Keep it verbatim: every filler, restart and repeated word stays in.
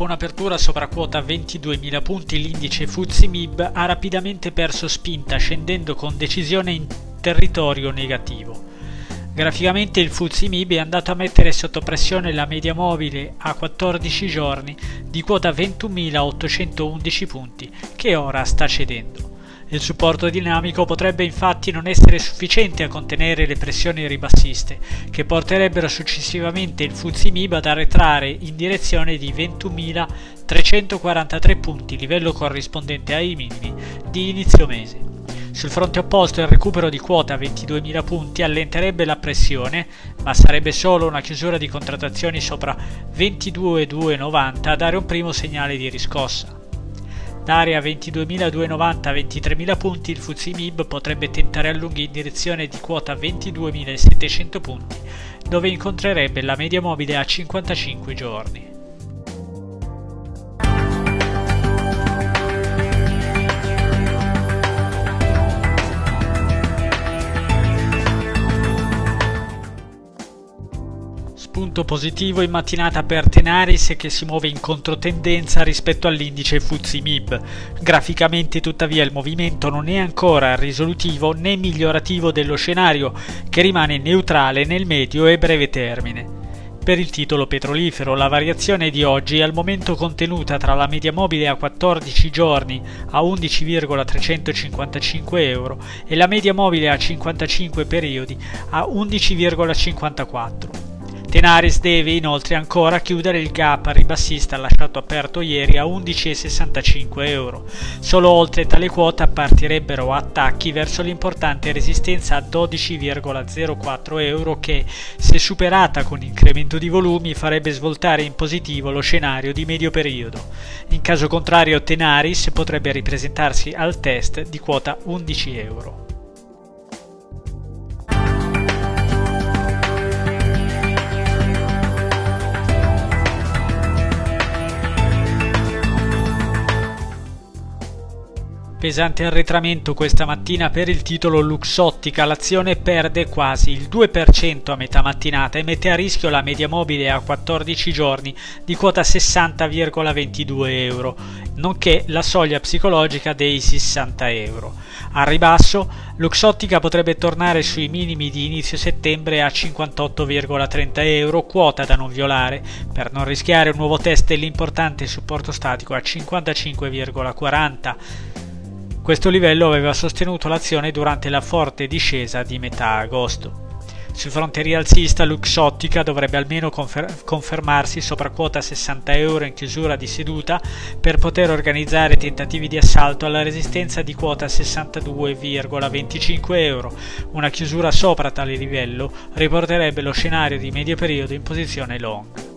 Dopo un'apertura sopra quota ventiduemila punti, l'indice F T S E M I B ha rapidamente perso spinta, scendendo con decisione in territorio negativo. Graficamente il F T S E M I B è andato a mettere sotto pressione la media mobile a quattordici giorni di quota ventunomilaottocentoundici punti, che ora sta cedendo. Il supporto dinamico potrebbe infatti non essere sufficiente a contenere le pressioni ribassiste, che porterebbero successivamente il F T S E M I B ad arretrare in direzione di ventumilatrecentoquarantatré punti, livello corrispondente ai minimi di inizio mese. Sul fronte opposto il recupero di quota ventiduemila punti allenterebbe la pressione, ma sarebbe solo una chiusura di contrattazioni sopra ventiduemiladuecentonovanta a dare un primo segnale di riscossa. Da area ventiduemiladuecentonovanta a ventitremila punti il F T S E M I B potrebbe tentare allunghi in direzione di quota ventiduemilasettecento punti, dove incontrerebbe la media mobile a cinquantacinque giorni. Punto positivo in mattinata per Tenaris, che si muove in controtendenza rispetto all'indice F T S E M I B. Graficamente tuttavia il movimento non è ancora risolutivo né migliorativo dello scenario, che rimane neutrale nel medio e breve termine. Per il titolo petrolifero la variazione di oggi è al momento contenuta tra la media mobile a quattordici giorni a undici virgola trecentocinquantacinque euro e la media mobile a cinquantacinque periodi a undici virgola cinquantaquattro. Tenaris deve inoltre ancora chiudere il gap ribassista lasciato aperto ieri a undici virgola sessantacinque euro. Solo oltre tale quota partirebbero attacchi verso l'importante resistenza a dodici virgola zero quattro euro che, se superata con incremento di volumi, farebbe svoltare in positivo lo scenario di medio periodo. In caso contrario Tenaris potrebbe ripresentarsi al test di quota undici euro. Pesante arretramento questa mattina per il titolo Luxottica, l'azione perde quasi il due per cento a metà mattinata e mette a rischio la media mobile a quattordici giorni di quota sessanta virgola ventidue euro, nonché la soglia psicologica dei sessanta euro. Al ribasso, Luxottica potrebbe tornare sui minimi di inizio settembre a cinquantotto virgola trenta euro, quota da non violare, per non rischiare un nuovo test dell'importante supporto statico a cinquantacinque virgola quaranta. Questo livello aveva sostenuto l'azione durante la forte discesa di metà agosto. Sul fronte rialzista Luxottica dovrebbe almeno confer- confermarsi sopra quota sessanta euro in chiusura di seduta per poter organizzare tentativi di assalto alla resistenza di quota sessantadue virgola venticinque euro. Una chiusura sopra tale livello riporterebbe lo scenario di medio periodo in posizione long.